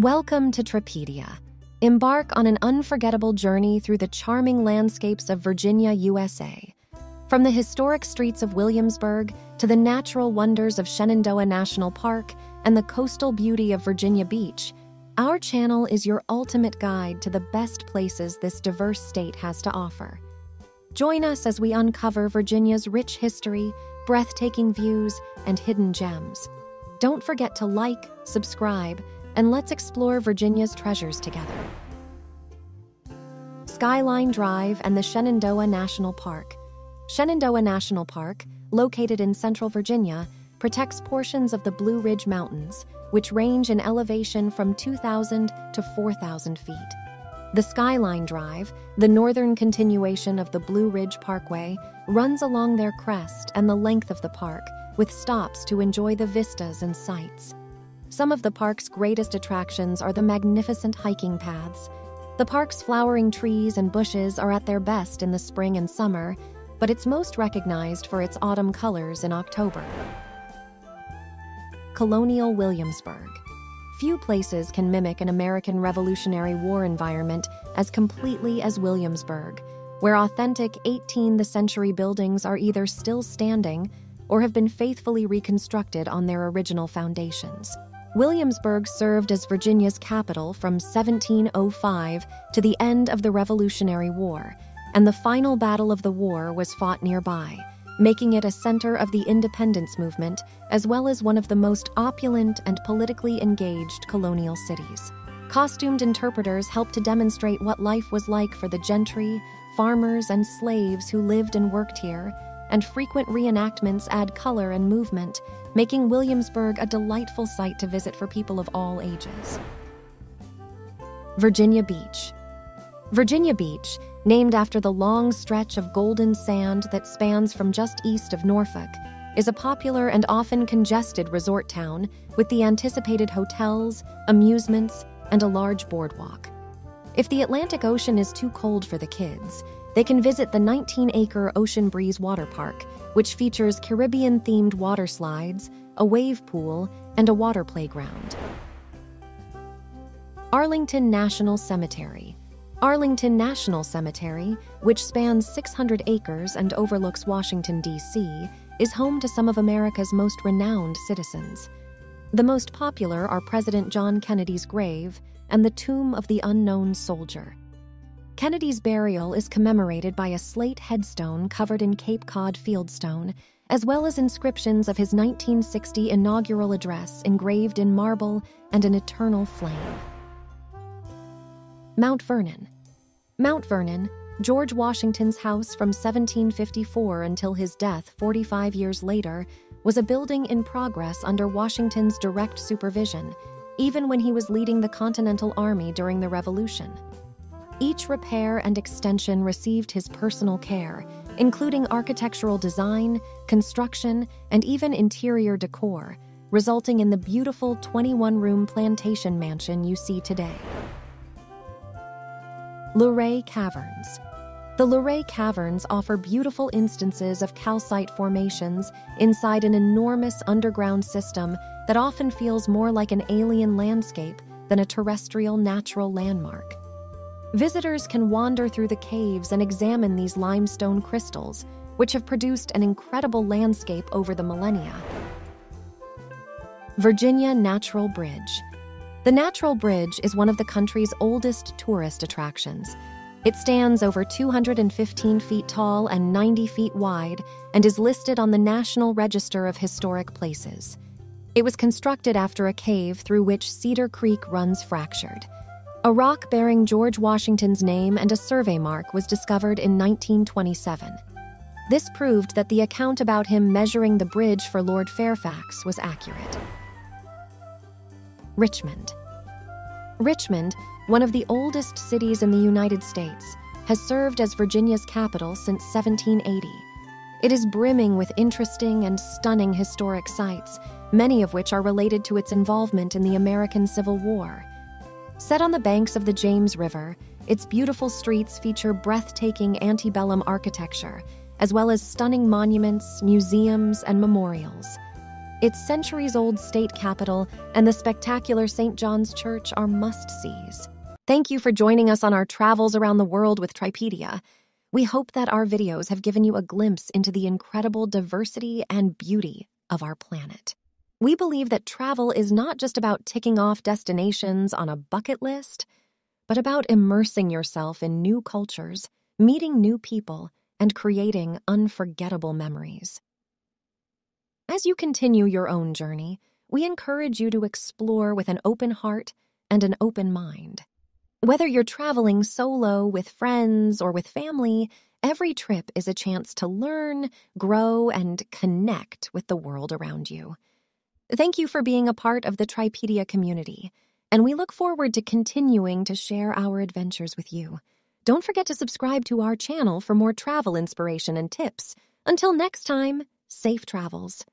Welcome to Tripedia. Embark on an unforgettable journey through the charming landscapes of Virginia, USA. From the historic streets of Williamsburg to the natural wonders of Shenandoah National Park and the coastal beauty of Virginia Beach, our channel is your ultimate guide to the best places this diverse state has to offer. Join us as we uncover Virginia's rich history, breathtaking views, and hidden gems. Don't forget to like, subscribe, and let's explore Virginia's treasures together. Skyline Drive and the Shenandoah National Park. Shenandoah National Park, located in central Virginia, protects portions of the Blue Ridge Mountains, which range in elevation from 2,000 to 4,000 feet. The Skyline Drive, the northern continuation of the Blue Ridge Parkway, runs along their crest and the length of the park, with stops to enjoy the vistas and sights. Some of the park's greatest attractions are the magnificent hiking paths. The park's flowering trees and bushes are at their best in the spring and summer, but it's most recognized for its autumn colors in October. Colonial Williamsburg. Few places can mimic an American Revolutionary War environment as completely as Williamsburg, where authentic 18th century buildings are either still standing or have been faithfully reconstructed on their original foundations. Williamsburg served as Virginia's capital from 1705 to the end of the Revolutionary War, and the final battle of the war was fought nearby, making it a center of the independence movement as well as one of the most opulent and politically engaged colonial cities. Costumed interpreters helped to demonstrate what life was like for the gentry, farmers, and slaves who lived and worked here, and frequent reenactments add color and movement, making Williamsburg a delightful site to visit for people of all ages. Virginia Beach. Virginia Beach, named after the long stretch of golden sand that spans from just east of Norfolk, is a popular and often congested resort town with the anticipated hotels, amusements, and a large boardwalk. If the Atlantic Ocean is too cold for the kids, they can visit the 19-acre Ocean Breeze Water Park, which features Caribbean-themed water slides, a wave pool, and a water playground. Arlington National Cemetery. Arlington National Cemetery, which spans 600 acres and overlooks Washington, D.C., is home to some of America's most renowned citizens. The most popular are President John Kennedy's grave and the Tomb of the Unknown Soldier. Kennedy's burial is commemorated by a slate headstone covered in Cape Cod fieldstone, as well as inscriptions of his 1960 inaugural address engraved in marble and an eternal flame. Mount Vernon. Mount Vernon, George Washington's house from 1754 until his death 45 years later, was a building in progress under Washington's direct supervision, even when he was leading the Continental Army during the Revolution. Each repair and extension received his personal care, including architectural design, construction, and even interior decor, resulting in the beautiful 21-room plantation mansion you see today. Luray Caverns. The Luray Caverns offer beautiful instances of calcite formations inside an enormous underground system that often feels more like an alien landscape than a terrestrial natural landmark. Visitors can wander through the caves and examine these limestone crystals, which have produced an incredible landscape over the millennia. Virginia Natural Bridge. The Natural Bridge is one of the country's oldest tourist attractions. It stands over 215 feet tall and 90 feet wide and is listed on the National Register of Historic Places. It was constructed after a cave through which Cedar Creek runs fractured. A rock bearing George Washington's name and a survey mark was discovered in 1927. This proved that the account about him measuring the bridge for Lord Fairfax was accurate. Richmond. Richmond, one of the oldest cities in the United States, has served as Virginia's capital since 1780. It is brimming with interesting and stunning historic sites, many of which are related to its involvement in the American Civil War. Set on the banks of the James River, its beautiful streets feature breathtaking antebellum architecture, as well as stunning monuments, museums, and memorials. Its centuries-old state capitol and the spectacular St. John's Church are must-sees. Thank you for joining us on our travels around the world with Tripedia. We hope that our videos have given you a glimpse into the incredible diversity and beauty of our planet. We believe that travel is not just about ticking off destinations on a bucket list, but about immersing yourself in new cultures, meeting new people, and creating unforgettable memories. As you continue your own journey, we encourage you to explore with an open heart and an open mind. Whether you're traveling solo, with friends, or with family, every trip is a chance to learn, grow, and connect with the world around you. Thank you for being a part of the Tripedia community, and we look forward to continuing to share our adventures with you. Don't forget to subscribe to our channel for more travel inspiration and tips. Until next time, safe travels.